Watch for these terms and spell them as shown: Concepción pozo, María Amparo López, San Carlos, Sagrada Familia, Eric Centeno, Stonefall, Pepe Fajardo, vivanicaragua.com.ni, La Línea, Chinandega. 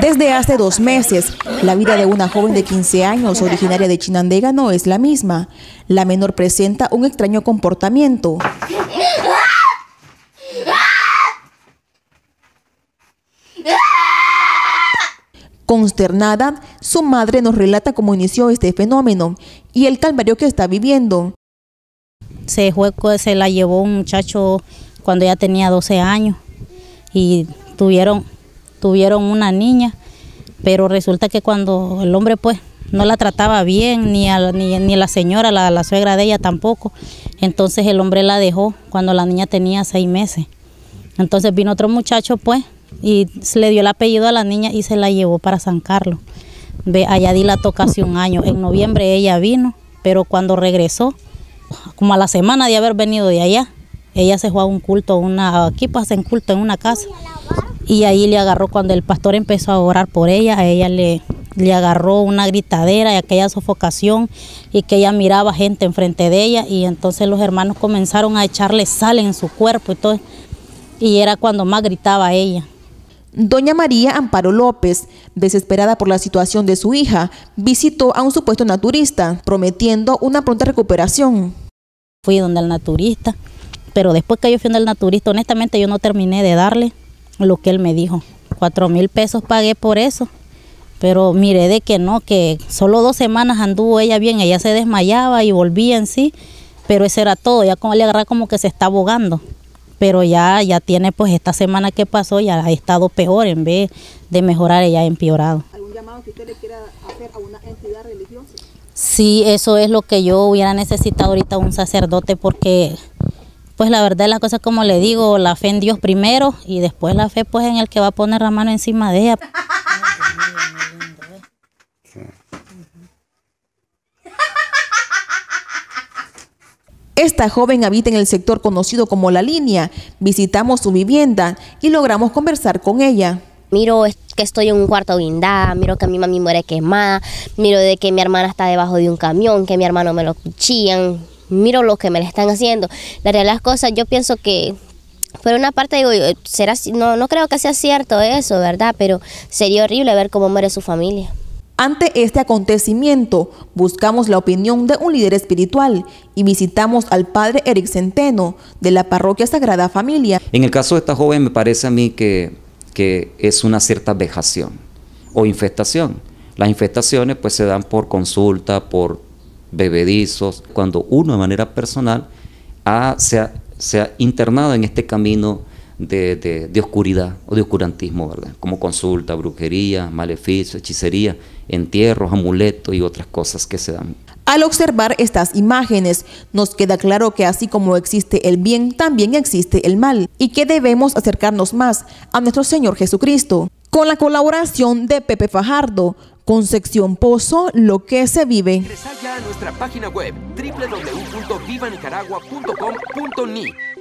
Desde hace 2 meses, la vida de una joven de 15 años, originaria de Chinandega, no es la misma. La menor presenta un extraño comportamiento. Consternada, su madre nos relata cómo inició este fenómeno y el calvario que está viviendo. Se la llevó un muchacho cuando ya tenía 12 años y tuvieron una niña, pero resulta que cuando el hombre pues no la trataba bien, ni la señora, la suegra de ella tampoco, entonces el hombre la dejó cuando la niña tenía 6 meses. Entonces vino otro muchacho pues y le dio el apellido a la niña y se la llevó para San Carlos. Allá dilató casi un año. En noviembre ella vino, pero cuando regresó, como a la semana de haber venido de allá, ella se fue a un culto, aquí pasan culto en una casa, y ahí le agarró cuando el pastor empezó a orar por ella, a ella le agarró una gritadera y aquella sofocación, y que ella miraba gente enfrente de ella, y entonces los hermanos comenzaron a echarle sal en su cuerpo y todo, y era cuando más gritaba ella. Doña María Amparo López, desesperada por la situación de su hija, visitó a un supuesto naturista, prometiendo una pronta recuperación. Fui donde el naturista, pero después que yo fui donde el naturista, honestamente yo no terminé de darle lo que él me dijo. 4,000 pesos pagué por eso, pero miré de que no, que solo 2 semanas anduvo ella bien, ella se desmayaba y volvía en sí, pero eso era todo, ya como le agarraba como que se está ahogando. Pero ya tiene pues esta semana que pasó, ya ha estado peor, en vez de mejorar ella ha empeorado. ¿Algún llamado que usted le quiera hacer a una entidad religiosa? Sí, eso es lo que yo hubiera necesitado ahorita, un sacerdote, porque pues la verdad las cosas, como le digo, la fe en Dios primero y después la fe pues en el que va a poner la mano encima de ella. Esta joven habita en el sector conocido como La Línea. Visitamos su vivienda y logramos conversar con ella. Miro que estoy en un cuarto blindada, miro que mi mami muere quemada, miro de que mi hermana está debajo de un camión, que mi hermano me lo cuchillan, miro lo que me le están haciendo. La realidad de las cosas, yo pienso que, por una parte digo, será, no creo que sea cierto eso, ¿verdad? Pero sería horrible ver cómo muere su familia. Ante este acontecimiento, buscamos la opinión de un líder espiritual y visitamos al padre Eric Centeno, de la parroquia Sagrada Familia. En el caso de esta joven me parece a mí que es una cierta vejación o infestación. Las infestaciones pues se dan por consulta, por bebedizos, cuando uno de manera personal se ha internado en este camino de oscuridad o de oscurantismo, ¿verdad? Como consulta, brujería, maleficio, hechicería, entierros, amuletos y otras cosas que se dan. Al observar estas imágenes, nos queda claro que así como existe el bien, también existe el mal, y que debemos acercarnos más a nuestro Señor Jesucristo. Con la colaboración de Pepe Fajardo, Concepción Pozo, Lo que se vive. Ingresá ya a nuestra página web www.vivanicaragua.com.ni.